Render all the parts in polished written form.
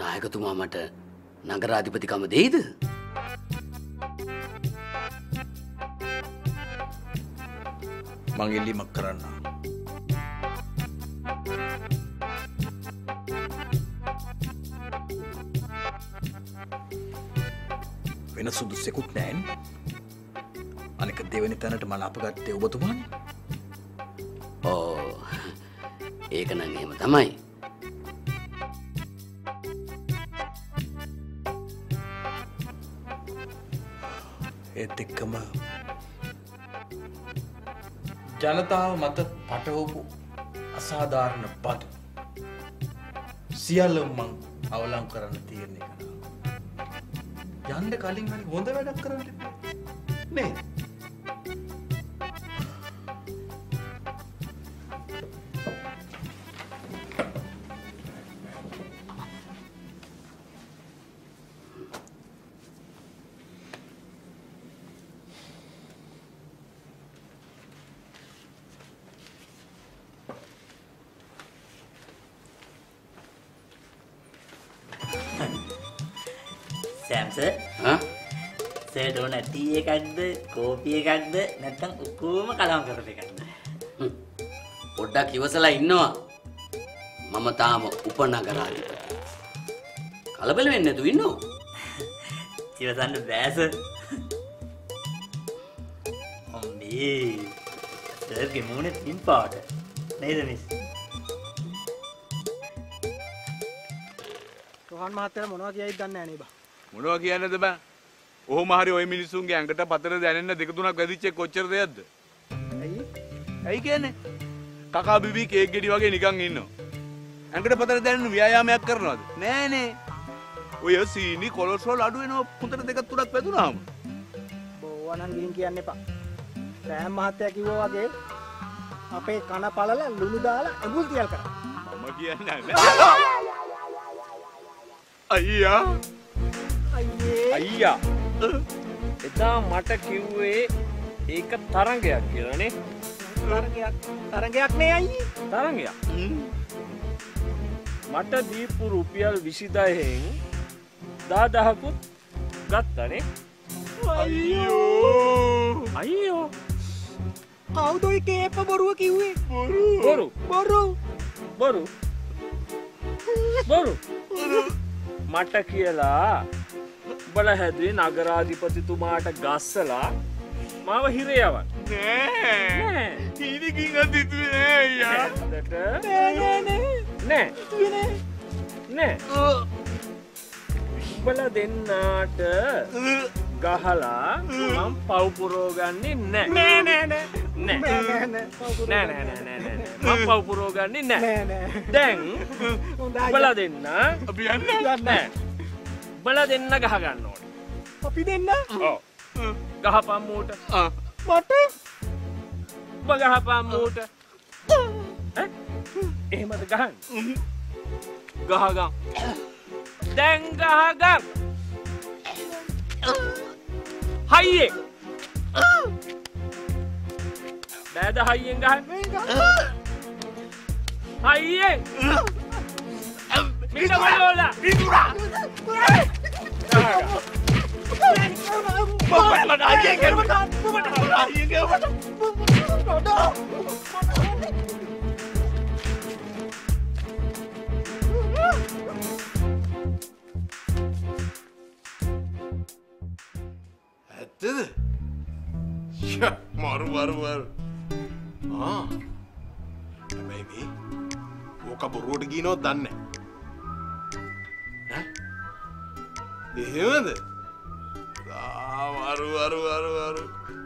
නායකතුමා මට නගරාධිපතිකම දෙයිද? මං ඉල්ලීමක් කරන්නම්. වෙන සුදුසෙකුත් නැහැ. අනික දෙවෙනි තැනට මම අපගත්තේ ඔබතුමානේ. ඕ ඒක නම් එහෙම තමයි. ඒත් එක්කම ජනතාව මත පටවපු අසාධාරණ බදු සියල්ලම මං අවලං කරන්න තියෙන එක. යන්න කලින් හරි හොඳ වැඩක් කරන්න නේ. Sam sir, huh? Sir don't have tea, coffee, nothing. Ukuma kalam karpe karna. Odda kivasala innawa. Mama tama upanagaraadi. Kalabel menne tu inno. Kivasanne bæ sir. Ombi. Sir ge moone thin paata. Neida miss. Rohan mahathaya monawa kiyayi danne ne ba. මොනවා කියන්නද බං? ඔහොම හරි ওই මිනිසුන්ගේ ඇඟට පතර දැනෙන්න දෙක තුනක් වැඩිච්ච කොච්චර දෙයක්ද? ඇයි? ඇයි කියන්නේ? කකා බිබී කේක් ගෙඩි වගේ නිකන් ඉන්නවා. ඇඟට පතර දැනෙන්න ව්‍යායාමයක් කරනවද? නෑනේ. ඔය සීනි කොලෙස්ටරෝල් අඩු වෙනවා හොඳට දෙක තුනක් වැදුනාම. බොව නම් ගිහින් කියන්න එපා. සෑම් මහත්තයා කිව්වා වගේ අපේ කන පළල ලුණු දාලා ඇඹුල් තියල් කරා. මම කියන්නේ නෑ. අයියා අයියා එදා මට කිව්වේ ඒක තරංගයක් කියලා නේ තරංගයක් නේ අයියේ තරංගයක් මට දීපු රුපියල් 20000න් 10000ක් ගත්තනේ අයියෝ අයියෝ කවුද ඔය කේප බොරුව කිව්වේ බොරු මට කියලා බල හැදුවේ නගරාධිපතිතුමාට ගස්සලා මාව හිර යවන්න. නෑ. ඊදි ගින්න දිතුවේ නෑ අයියා. නෑ. නෑ. බල දෙන්නාට ගහලා මම පව් පුරවගන්නේ නෑ. නෑ නෑ නෑ. මම පව් පුරවගන්නේ නෑ. දැන් බල දෙන්න අපි යන්න නෑ. බල දෙන්න ගහ ගන්න ඕනේ. අපි දෙන්න? ඔව්. ගහපම් මූට. ආ. මට? ඔබ ගහපම් මූට. ඈ? එහෙමද ගහන්නේ? ගහගම්. දැන් ගහගම්. හයියේ. බෑද හයියෙන් ගහන්නේ? හයියේ. Mira Lola, pintura. Mira එහෙමද? ආ වරු.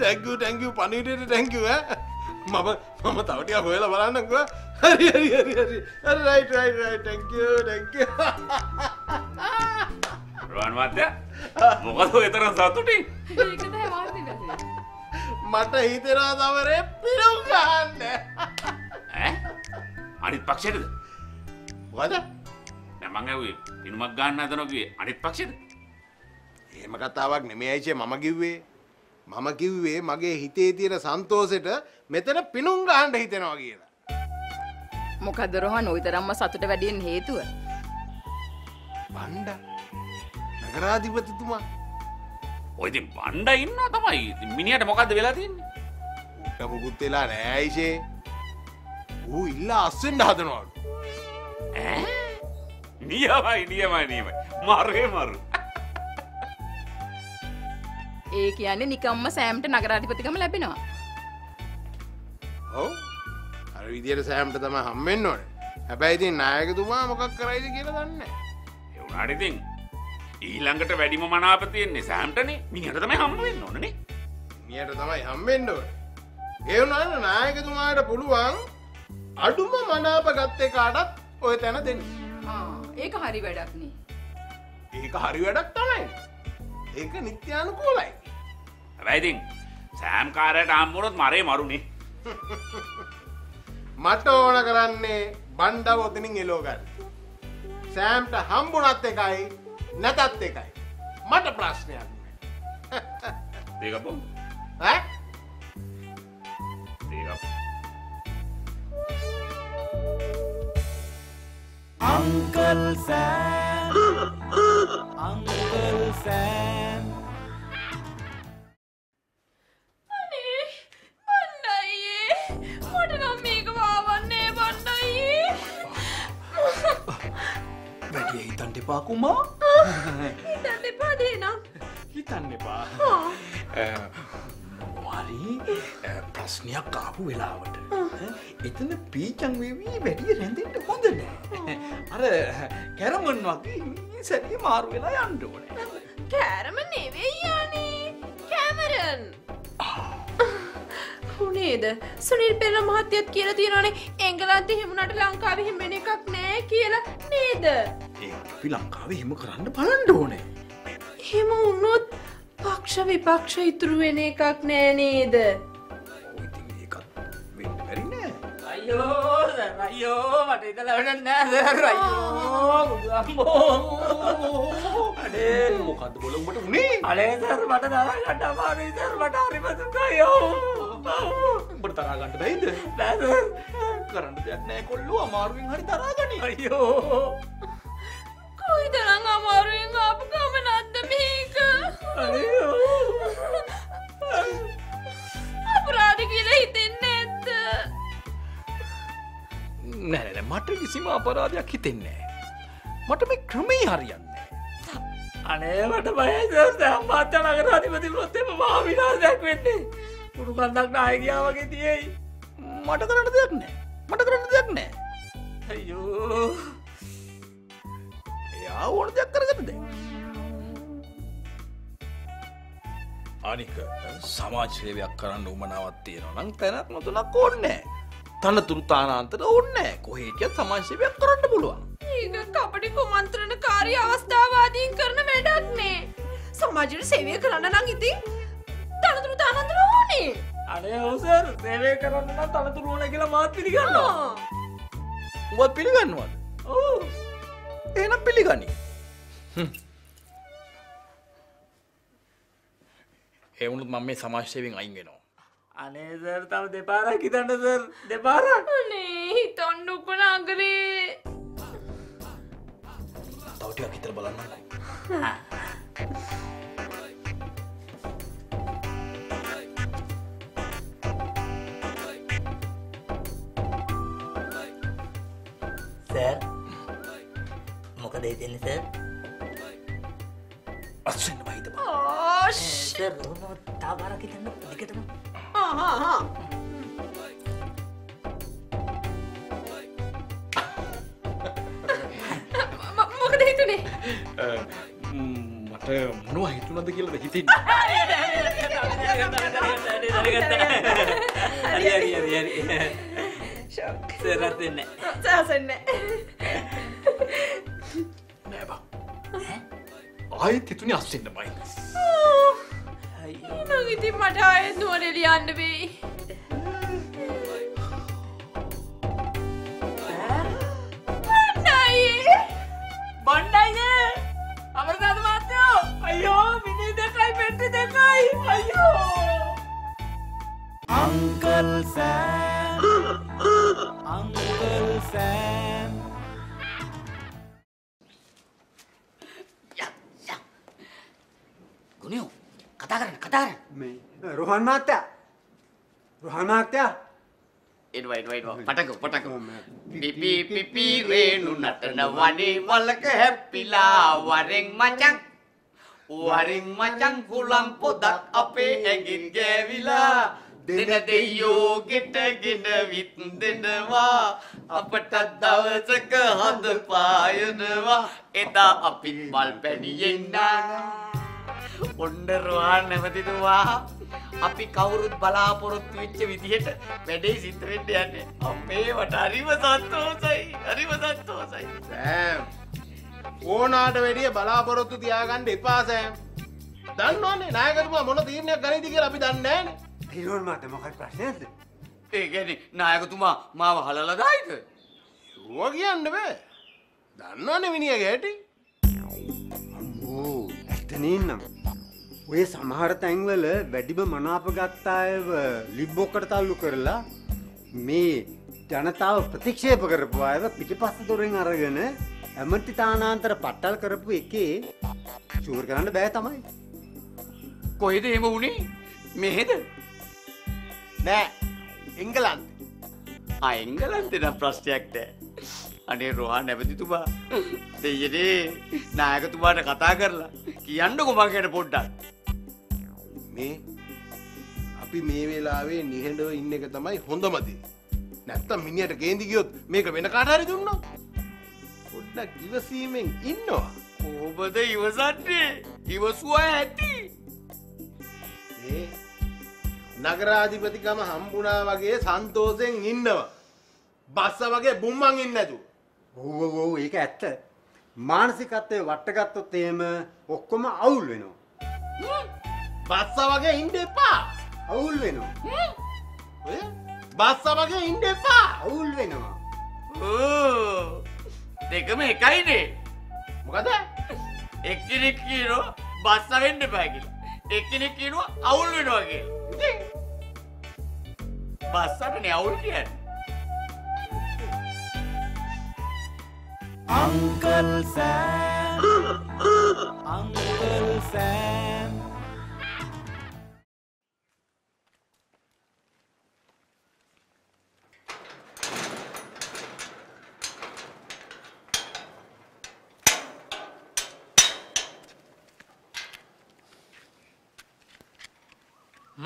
Thank you පණිවිඩයට thank you ඈ. මම තව ටිකක් හොයලා බලන්නම්කෝ. හරි. right thank you. රොහන් වාත්තේ. මොකද ඔය තරම් සතුටින්? ඒකද වාර්තිය දැසේ. මට හිතෙනවා සමරේ පිරුම් ගන්න. ඈ? අනිත් පක්ෂයටද? මොකද? මං ඇව්වේ පිනුමක් ගන්න හදනවා කිව්වේ අනිත් පක්ෂෙද? එහෙම කතාවක් නෙමෙයි අයිචේ මම කිව්වේ මගේ හිතේ තියෙන සන්තෝෂෙට මෙතන පිනුම් ගන්න හිතෙනවා කියලා. මොකද රොහන් ওই තරම්ම සතුට වැඩි වෙන්න හේතුව? බණ්ඩ නගරාධිපතිතුමා. ඔය ඉතින් බණ්ඩ ඉන්නවා තමයි. ඉතින් මිනිහට මොකද්ද වෙලා තියෙන්නේ? උට මොකුත් වෙලා නෑ අයිෂේ. ඌ ඉල්ලා අස්වෙන්න හදනවලු. ඈ? නියමයි. මරේ මරු. ඒ කියන්නේ නිකම්ම සෑම්ට නගරාධිපතිකම ලැබෙනවා. ඔව්. අර විදියට සෑම්ට තමයි හම්බෙන්න ඕනේ. හැබැයි ඉතින් නායකතුමා මොකක් කරයිද කියලා දන්නේ නැහැ. ඒ උනාට ඉතින් ඊළඟට වැඩිම මනාප තියෙන්නේ සෑම්ටනේ. මිනිහට තමයි හම්බ වෙන්න ඕනනේ. මිනිහට තමයි හම්බ වෙන්න ඕනේ. ඒ උනාට නායකතුමාට පුළුවන් අඩුම මනාප ගත්තේ කාටත් ඔය තැන දෙන්න. ආ ඒක හරි වැඩක් නේ. ඒක හරි වැඩක් තමයි. ඒක නිත්‍යානුකූලයි. හැබැයි ඉතින් සෑම් කාර්යයට හම්බ වුණොත් මරේ මරුනේ. මට ඕන කරන්නේ බණ්ඩව ඔතනින් එලෝ ගන්න. සෑම්ට හම්බුණත් එකයි නැතත් එකයි. මට ප්‍රශ්නයක් නෑ. දෙක බෝ. ඈ? දෙක. Uncle Sam. Uncle Sam. අනේ බණ්ඩයි. මට නම් මේක වවන්නේ බණ්ඩයි. වැඩිය හිතන්න එපා කුමා. හිතන්න එපා දේනම්. හිතන්න එපා. මොහරි ප්‍රශ්නයක් ආපු වෙලාවට. එතන පීචන් වේවි වැඩිය රැඳෙන්න හොඳ නෑ. අර කැරමන් වගේ සැරේ මාරු වෙලා යන්න ඕනේ. කැරම නෙවෙයි යන්නේ. කැමරන්. කොහේද? සුනිල් පෙරේරා මහත්තයත් කියලා තියෙනවානේ එංගලන්තේ හිමුණාට ලංකාවේ හිමෙන එකක් නෑ කියලා නේද? ඒක අපි ලංකාවේ හිම කරන්න බලන්න ඕනේ. හිම වුණොත් පක්ෂ විපක්ෂ ඉතුරු වෙන එකක් නෑ නේද? ඔය ඉතින් ඒක වෙන්න බැරි නෑ. අයියෝ මට ඉඳලා වෙන්න නෑ අයියෝ බුදුම්බෝ. අනේ මොකද්ද බොල උඹට උනේ? අනේ සර් මට දරා ගන්න අමාරුයි සර් මට හරි බසුකයි අයියෝ. උඹට තරහා ගන්න බැයිද? නෑ කරන්න දෙයක් නෑ කොල්ලෝ අමාරුවෙන් හරි තරහා ගනි. අයියෝ. කොයිතරම් අමාරුවෙන් ආපු ගමනක්ද මේක? අයියෝ. අපරාධ කියලා හිතෙන්නේ නැද්ද? නෑ මට කිසිම අපරාධයක් හිතෙන්නේ නෑ. මට මේ ක්‍රමේ හරියන්නේ නෑ. අනේ මට බයයි සර් දැන් මාත් නගරාධිපති වුණොත් එපා මහා විනාශයක් වෙන්නේ. පුරු ගන්දක් නාය ගියා වගේ තියෙයි. මට කරන්න දෙයක් නෑ. අයියෝ. එයා ඕන දෙයක් කරගන්න දැන්. අනික සමාජ සේවයක් කරන්න උමනාවක් තියෙනවා නම් තැනක් නොතුනක් ඕනේ නෑ. තනතුරු තානාන්තර ඕනේ නෑ. කොහේ කිය සමාජ සේවයක් කරන්න පුළුවන්. ඒක කපටි කුමන්ත්‍රණකාරී අවස්ථාවාදීන් කරන වැඩක් නේ. සමාජයේ සේවය කරන්න නම් ඉතින් තනතුරු තානාන්තර ඕනේ. අනේ ඔසර් සේවය කරන්න නම් තනතුරු ඕනේ කියලා මාත් පිළිගන්නවා. උඹත් පිළිගන්නවද? ඔව්. එහෙනම් පිළිගනි. ඒ වුණත් මම මේ සමාජ සේවයෙන් අයින් වෙනවා. අනේ සර් තව දෙපාරක් හිතන්න සර් දෙපාරක්. අනේ හිතන්නකෝ නගරේ. තව ටිකක් හිතලා බලන්න. සර් මොකද හිතන්නේ සර්? අස්සෙන්න බයිද බා. ආ සර් මොනවද තවරක් හිතන්න දෙකටම. ආ. මොකද හිතුනේ? මට මොනවා හිතුණද කියලාද හිතෙන්නේ? හරි. සරදෙන්න. සසන්න. නෑ බා. ඈ? ආයෙත් ඉතුණි අස්සින්න බයි. අයියෝ. නංගිටි මට ආයෙත් නුවර එළියන්න වෙයි. බණ්ඩයි. බණ්ඩයිනේ. අමරදාද මාත්‍යෝ. අයියෝ මිනි දෙකයි පෙට්ටි දෙකයි. අයියෝ. Uncle Sam. Uncle Sam. katakan. Rohan mata. Invite. Pataku. Pipi renu natana wani walak happy la waring macang kulang podak ape engin gevila. Dena deyo gitagina vitn denawa apata dawasaka handa payanwa eta apin balpeniyen nana onda rohan namatituwa api kawurut balaporottu wicca widiyata wede sitha wenna yanne amme wata hariwa santhosai sam ඕනාට වැඩිය බලාපොරොත්තු තියාගන්න එපා sam දන්නවනේ නායකතුමා මොන තීරණයක් ගනීද කියලා අපි දන්නේ නැහැනේ තීරණ මත මොකක් ප්‍රශ්නයක්ද ඒ කියන්නේ නායකතුමා මාව හලලා දායිද ඕවා කියන්න බෑ දන්නවනේ මිනිහගේ ඇටි අම්මෝ ඇත්තනේ නම් ඔය සමහර තැන්වල වැඩිම මනාප ගත්ත අයව ලිබ්බොක්කට تعلق කරලා මේ ජනතාව ප්‍රතික්ෂේප කරපු අයව පිටිපස්ස දොරෙන් අරගෙන ඇමති තානාන්තර පට්ටල් කරපු එකේ ෂුවර් කරන්න බෑ තමයි. කොහෙද එහෙම වුනේ? මෙහෙද? නෑ. එංගලන්තේ. ආ එංගලන්තේ නම් ප්‍රශ්නයක් නෑ. අනේ රෝහන් නැවතිතුමා. දෙයියනේ නායකතුමාට කතා කරලා කියන්නකෝ මගේට පොඩ්ඩක්. මේ අපි මේ වෙලාවේ නිහඬව ඉන්න එක තමයි හොඳම දේ. නැත්තම් මිනිහට කේන්දි ගියොත් මේක වෙන කාට හරි දුන්නොත් ඔන්න කිවසීමෙන් ඉන්නවා කොහොමද ඉවසන්නේ ඉවසුවා ඇති ඒ නගරාධිපතිකම හම්බුණා වගේ සන්තෝෂෙන් ඉන්නවා බස්ස වගේ බුම්මන් ඉන්නේ නැතු ඔව් ඒක ඇත්ත මානසිකත්වයේ වට ගත්තොත් එහෙම ඔක්කොම අවුල් වෙනවා බස්ස වගේ ඉන්න එපා අවුල් වෙනවා ඔය බස්ස වගේ ඉන්න එපා අවුල් වෙනවා ඕ දෙකම එකයි නේ මොකද එක්කෙනෙක් කියනවා බස්ස වෙන්න එපා කියලා එක්කෙනෙක් කියනවා අවුල් වෙනවා කියලා ඉතින් බස්සටනේ අවුල් කියන්නේ Uncle Sam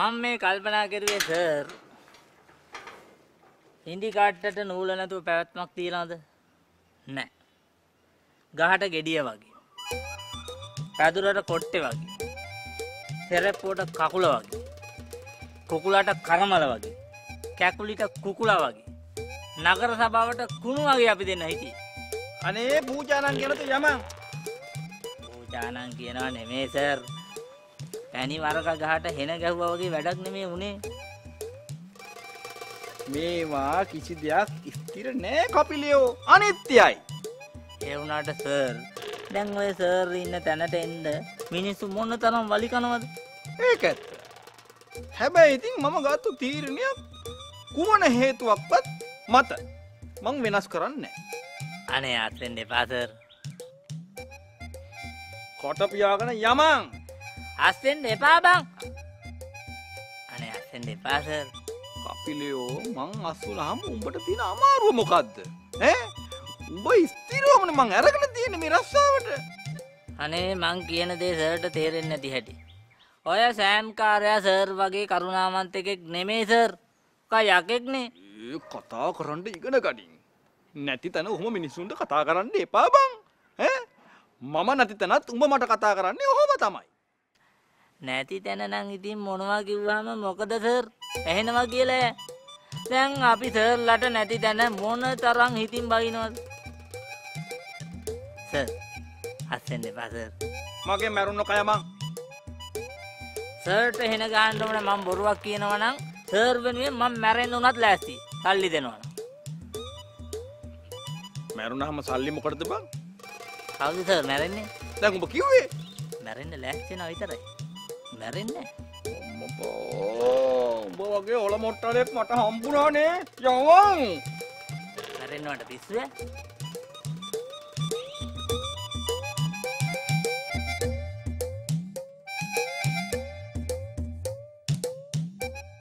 මම මේ කල්පනා කරුවේ සර් ඉන්දි කාටට නූල නැතුව පැවැත්මක් තියනවද නැහැ ගහට gediya වගේ පැදුරට කොට්ටේ වගේ තෙරප්පුවට කකුල වගේ කුකුලට කරමල වගේ කැකුලිට කුකුලා වගේ නගර සභාවට කුණු වගේ අපි දෙන්න හිටියේ අනේ පූජානම් කියනත යම පූජානම් කියනවා නෙමේ සර් පැණි වරක ගහට හෙන ගැහුවා වගේ වැඩක් නෙමේ උනේ මේවා කිසි දෙයක් ස්ථිර නෑ කපිලියෝ අනිත්‍යයි ඒ වුණාට සර් දැන් ඔය සර් ඉන්න තැනට එන්න මිනිස්සු මොන තරම් වලි කනවද ඒක ඇත්ත හැබැයි ඉතින් මම ගත්ත තීරණය කුමන හේතුවක්වත් මත මං වෙනස් කරන්නේ නෑ අනේ ආතෙන් එපා සර් කොට පියාගෙන යමං Asin de babang. Ane asin de passer. Kapileo, mang asulam umbata thiyena amaruwa mokadda? Eh? Umba isthirawama mang aragena thiyenne me rassawata. Ane mang kiyana de sirta therenne nathi hati. Oya Sam karya sir wage karunamanthaykek nemey sir. Oka yakek ne. E katha karanne igena gadin. Nathi tana ohoma minissunta katha karanne epa bang. Eh? Mama nathi tanath umba mata katha karanne ohoma thamai. නැති තැන නම් ඉතින් මොනවා කිව්වම මොකද sir ඇහෙනවා කියලා දැන් අපි සර්ලට නැති තැන මොන තරම් හිතින් බයිනවද සර් හස්සෙන් දෙපා සර් මගේ මරුණු කය මං සර්ට එහෙන ගන්න ඕන මම බොරුවක් කියනවා නම් සර් වෙනුවෙන් මම මැරෙන්න උනත් ලෑස්ති සල්ලි දෙනවා මරුණාම සල්ලි මොකටද බං කවුද සර් මැරෙන්නේ දැන් උඹ කිව්වේ මැරෙන්න ලෑස්ති වෙනවා විතරයි මැරෙන්නේ අම්මෝ උඹ වගේ ඔල මොට්ටලෙක් මට හම්බුණානේ යවන් මැරෙන්නවට පිස්සුද